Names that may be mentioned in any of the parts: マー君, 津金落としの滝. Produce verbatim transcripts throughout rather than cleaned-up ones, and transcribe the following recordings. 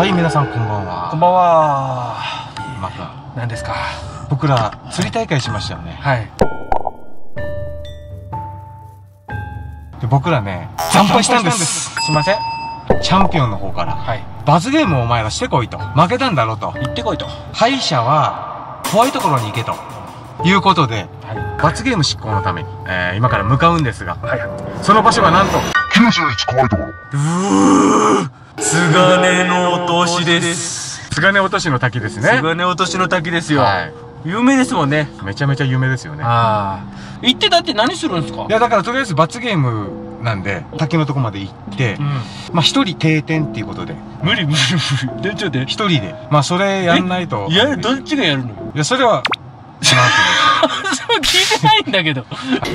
はい、皆さんこんばんは。こんばんは。また何ですか。僕ら釣り大会しましたよね。はい。で僕らね惨敗したんです。すみません。チャンピオンの方から、はい、罰ゲームをお前らしてこいと、負けたんだろうと言ってこいと、敗者は怖いところに行けということで、はい、罰ゲーム執行のために、えー、今から向かうんですが、はい、その場所がなんときゅうじゅういち怖いところ。うー。津金の落としです。津金落としの滝ですね。津金落としの滝ですよ。はい、有名ですもんね。めちゃめちゃ有名ですよね。ああ。行ってだって何するんですか？いやだからとりあえず罰ゲームなんで、滝のとこまで行って、うん、まあ一人定点っていうことで。無理無理無理。ちょっと一人で。まあそれやんないと。いや、どっちがやるの？いや、それは、聞いてないんだけど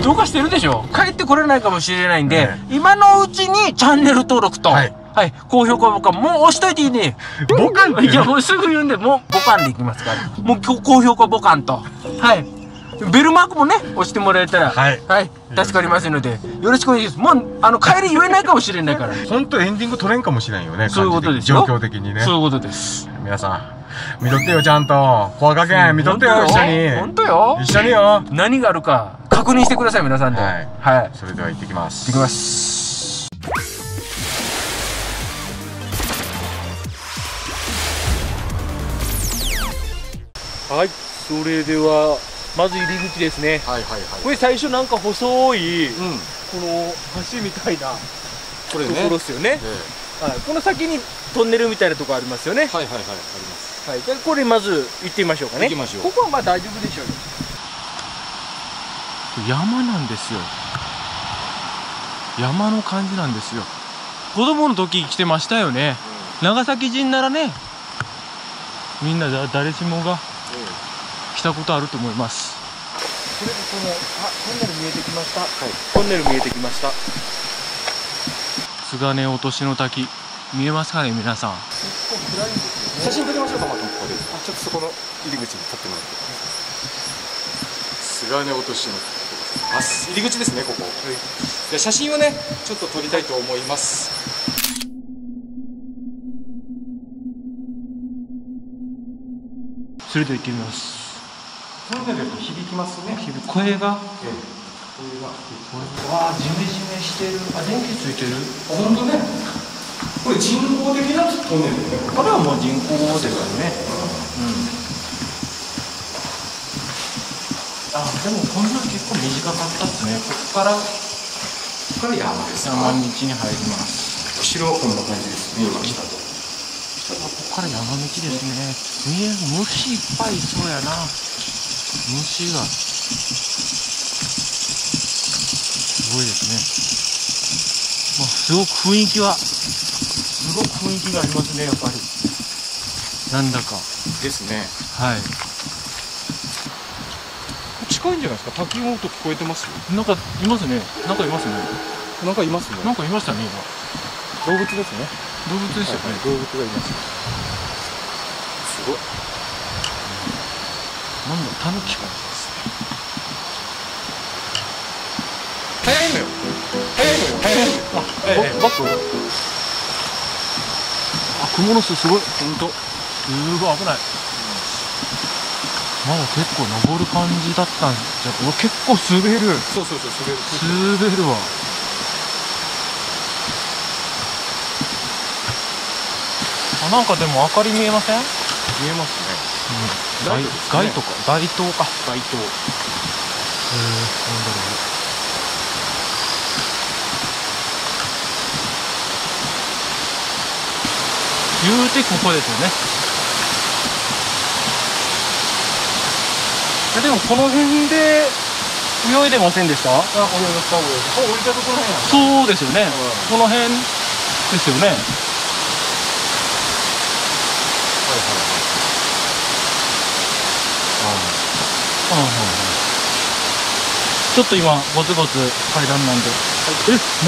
どうかしてるでしょ。帰ってこれないかもしれないんで、ね、今のうちにチャンネル登録と、はい、はい、高評価ボカンもう押しといていいね。ボカン、いやもうすぐ言うんでもうボカンでいきますからもう高評価ボカンと、はい、ベルマークもね押してもらえたら、はい、はい、助かりますのでよろしくお願いします。もうあの帰り言えないかもしれないから本当エンディング取れんかもしれんよね。そういうことですよ。状況的にね、そういうことです。皆さん見とってよ、ちゃんと怖がけん見とってよ、一緒に。本当よ、一緒によ。何があるか確認してください皆さんで。はい、はい、それでは行ってきます。行ってきます。はい、それではまず入り口ですね。はいはいはい。これ最初なんか細い、うん、この橋みたいなこれねところですよね。はい、この先にトンネルみたいなとこありますよね。はいはいはい、あります。はい、じゃあこれまず行ってみましょうかね。行きましょう。ここはまあ大丈夫でしょう。山なんですよ。山の感じなんですよ。子供の時来てましたよね。うん、長崎人ならね、みんなだ誰しもが来たことあると思います。これでこのあトンネル見えてきました。はい。トンネル見えてきました。津金落としの滝見えますかね皆さん。結構暗いんですよ。写真撮りましょうか。またここであちょっとそこの入り口に立ってもらって津金落としのあ入り口ですねここ、はい、で写真をねちょっと撮りたいと思います。それでは行ってみます。トンネル響きますね。声が声がわあジメジメしてる。あ電気ついてる。本当ねこれ人工的なトンネルね。これはもう人工ですよね。うん。あ、でもこんな結構短かったですね。ここからここから山です。山道に入ります。後ろこんな感じですね。今来たと。ここから山道ですね。見える虫いっぱいいそうやな。虫がすごいですね。まあすごく雰囲気は。すごく雰囲気がありますね、やっぱり。なんだか。ですね。はい。近いんじゃないですか、滝の音聞こえてます。なんかいますね。なんかいますね。なんかいますね。なんかいましたね、今。動物ですね。動物でしたね。動物がいます。すごい。なんだ、タヌキかもですね。早いのよ。早いのよ。早いのよ。あ、ええ、バック。蜘蛛の巣すごい、ほんとすごい危ない。まだ結構登る感じだったんじゃ。うわ結構滑る。そうそうそう滑る滑るわ。あなんかでも明かり見えません？見えますね。うん、街灯か街灯か街灯。へえなんだろう。言うてここですよね。でもこの辺で泳いでませんでした？あ、泳いでた、泳いでた。降りたところへん。そうですよね。この辺ですよね。はいはいはい。ちょっと今ゴツゴツ階段なんで。え、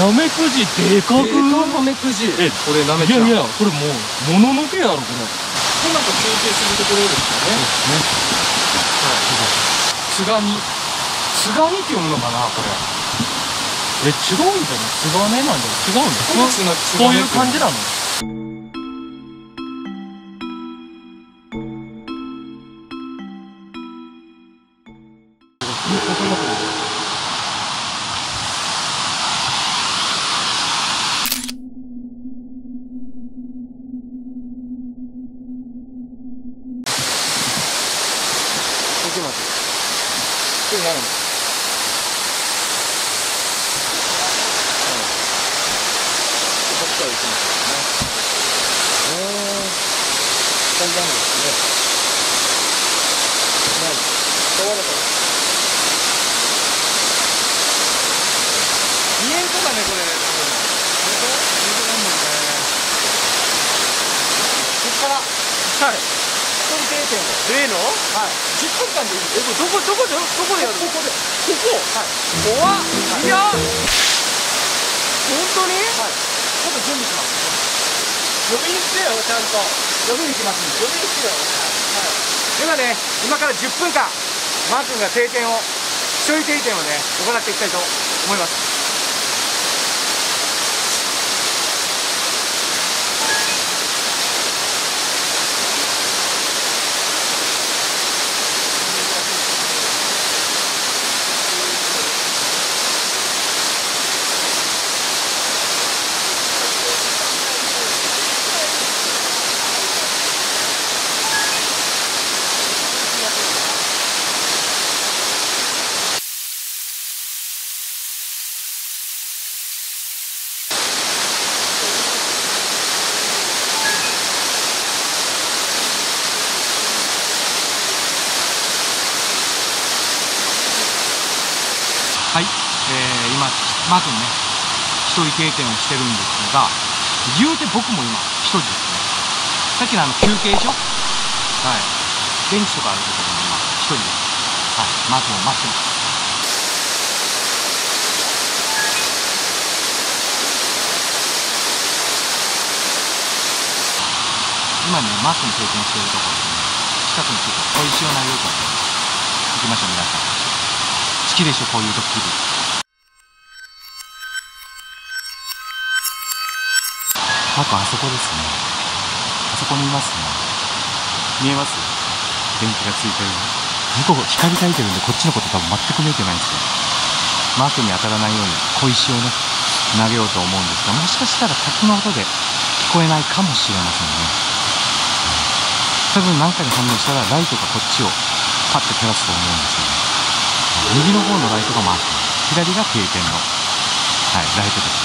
ナメクジでかく。ナメクジ。え、これナメクジ。いやいや、これもう、もののけやろ、これ。こんなんか休憩するところですよね。そうですね。はい、すがに。すがにって読むのかな、これ。え、違うんじゃない。すがねなんだよ。違うんだよ。こういう感じなの。になるんです。こっから行きますよね。えー、こんなのですね。ない。変わらない。にえんとかね、これ。本当？本当なんだよね。こっから。はい。例の、はい、じゅっぷんかんでいい。え、どこどこどこでやるの？ここで。ここ。はい。怖っ。いや。本当に？はい。ちょっと準備します。呼びに来てよ、ちゃんと。呼びに来ますんで。呼びに来てよ。はい。ではね、今からじゅっぷんかん、マー君が定点を、一人定点をね、行っていきたいと思います。はい、えー、今、マー君ね、一人定点をしてるんですが、言うて僕も今、一人ですね。さっきのあの休憩所、はい、ベンチとかあるところに今、一人です。はい、マー君を待ってます。今ね、マー君定点してるところでね、近くにちょっと小石を投げようと思って、行きましょう、皆さん。好きでしょ、こういうドッキリ。あとあそこですね。あそこにいますね。見えます？電気がついてる。猫が光りたいてるんで、こっちのこと多分全く見えてないんですよ。マークに当たらないように小石をね、投げようと思うんですが、もしかしたら滝の音で聞こえないかもしれませんね。多分何回も反応したらライトがこっちをパッと照らすと思うんですよね。右の方のライトがマー君、左が定点の、はい、ライトです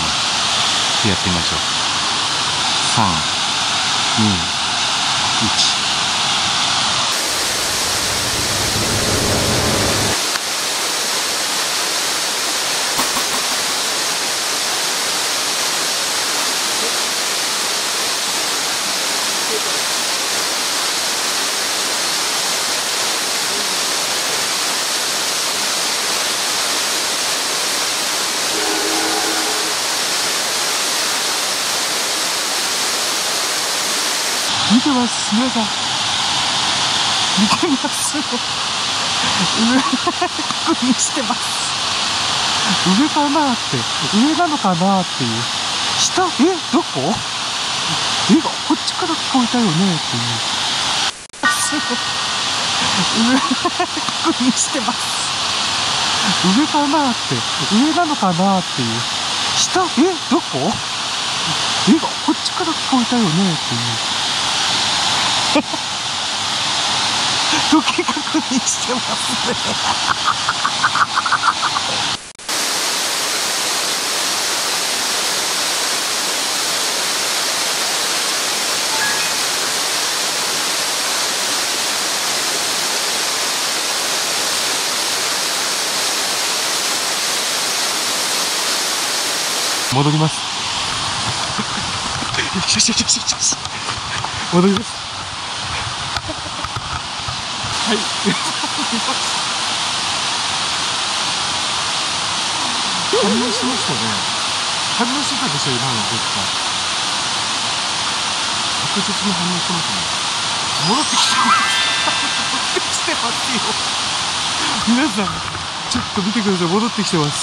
ね。でやってみましょう。さん、に、いち。見てます、皆さん。見てます。確認してます。上かなって、上なのかなっていう。下、え、どこ？え、こっちから聞こえたよねっていう。確認してます。上かなって、上なのかなっていう。下、え、どこ？え、こっちから聞こえたよねっていう。時計確認してますね戻ります戻りますはい、反応しましたね。反応してたでしょ、今の僕が。確実に反応してますね。戻ってきてます。戻ってきてますよ。皆さん、ちょっと見てください。戻ってきてます。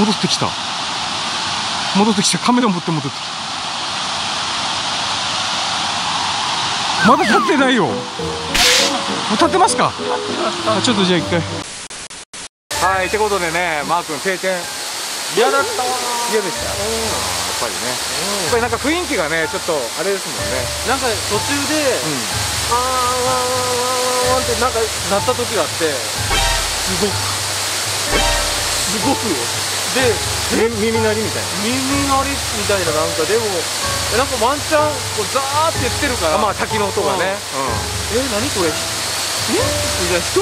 戻ってきた。戻ってきた。カメラ持って戻ってきた。まだ立ってないよ。立ってますか？ちょっとじゃあ一回。はい、ってことでね、マー君定点リアルだったわ。リアルでした。やっぱりね。やっぱりなんか雰囲気がね、ちょっとあれですもんね。なんか途中で、あーわーわーわーわーってなんか鳴った時があって、すごく、すごくよ。で、耳鳴りみたいな。耳鳴りみたいななんかでも、なんかワンチャンこうザーって言ってるから。まあ滝の音がね。え、何これ？え？人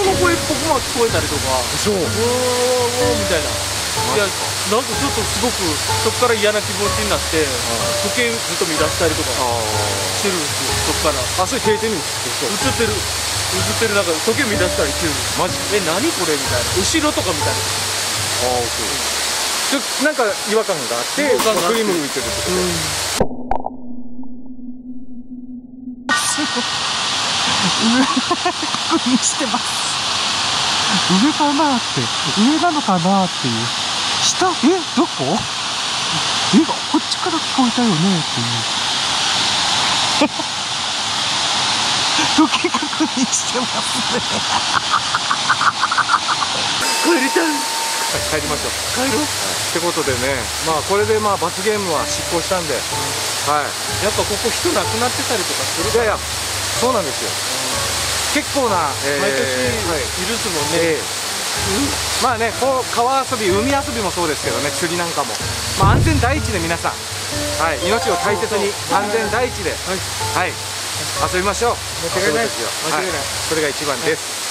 の声っぽくも聞こえたりとか。そう。うわーわーみたいな。いやなんかちょっとすごくそこから嫌な気持ちになって時計ずっと見出したりとかしてるんですよ。そこからあそれ停電に映ってる映ってるなんか時計見出したりしてるんですマジえ何これみたいな後ろとかみたいなああそうちょなんか違和感があって振り向いてるってこと確認してます上かなって上なのかなっていう下えどこえがこっちから聞こえたよねっていう時計確認してますね帰りたい、はい、帰りましょう帰ろうってことでねまあこれでまあ罰ゲームは執行したんで、はい、やっぱここ人亡くなってたりとかするからいやいやそうなんですよ結構な、えー、毎年いるっすもんね、えーうん、まあねこう川遊び海遊びもそうですけどね釣りなんかも、まあ、安全第一で皆さん、はい、命を大切に安全第一で、はいはい、遊びましょう間違いないですよ間違いない、はい、それが一番です、はい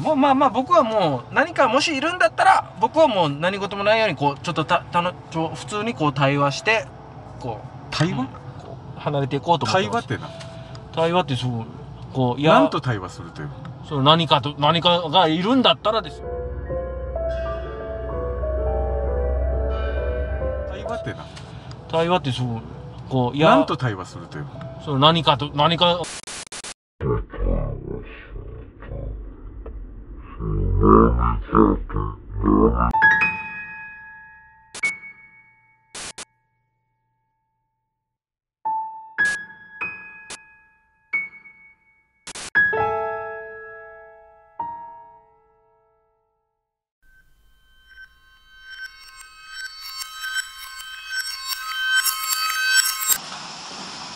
まあまあ僕はもう何かもしいるんだったら僕はもう何事もないようにこうちょっとたたのちょ普通にこう対話してこう対話、うん、こう離れていこうと思ってます。対話ってな対話ってそうこういや何と対話するというそう何かと何かがいるんだったらですよ対話ってな対話ってそうこういや何と対話するというそう何かと何か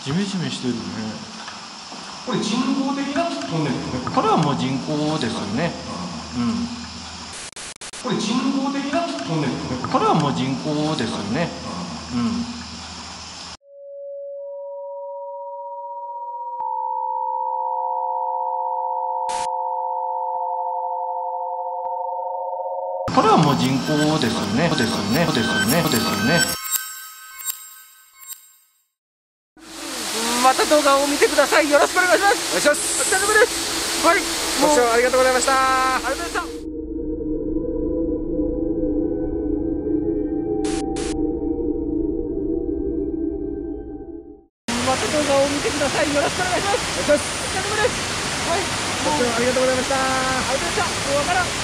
ジメジメしてるね。これ人工的なトンネルですね。これはもう人工ですよね。うん。これ人工的なトンネルですね。これはもう人工ですよね。うん。これはもう人工ですよね。ですよね。ですよね。ですよね。また動画を見てください。よろしくお願いします。お願いします。お疲れ様です。はい、ご視聴ありがとうございました。ありがとうございました。また動画を見てください。よろしくお願いします。お願いします。お疲れ様です。はい、ご視聴ありがとうございまし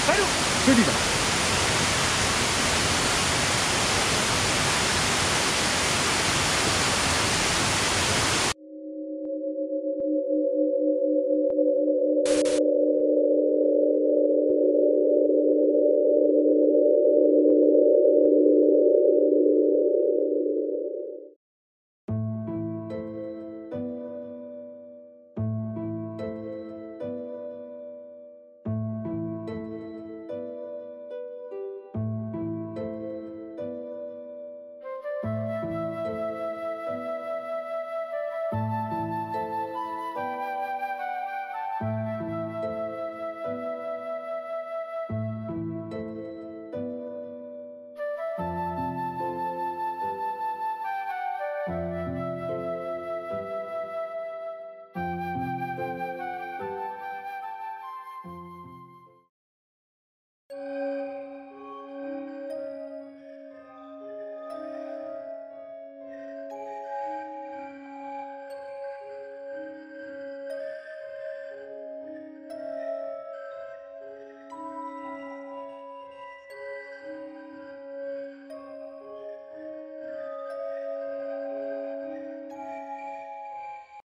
た。ありがとうございました。もうわからん。帰る。